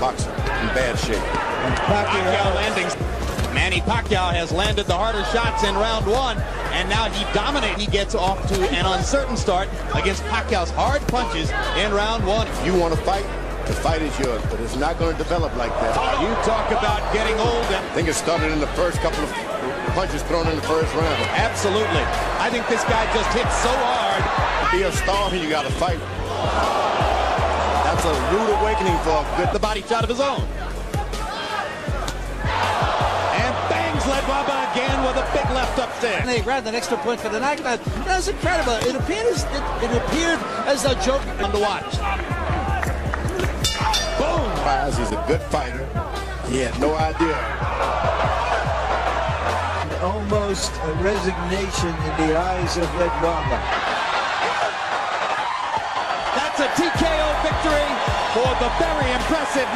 boxer in bad shape. And Pacquiao landings. Manny Pacquiao has landed the harder shots in round one, and now he dominates. He gets off to an uncertain start against Pacquiao's hard punches in round one. If you want to fight, the fight is yours, but it's not going to develop like that. You talk about getting old. I think it started in the first couple of punches thrown in the first round. Absolutely. I think this guy just hit so hard. To be a star here, you got to fight. That's a rude awakening for a good... The body shot of his own. And bangs Ledwaba again with a big left upstairs. And they grabbed an extra point for the knockout. That was incredible. It appeared as a joke. Fun to watch. Boom! He's a good fighter. He had no idea. Almost a resignation in the eyes of Ledwaba. That's a TKO victory for the very impressive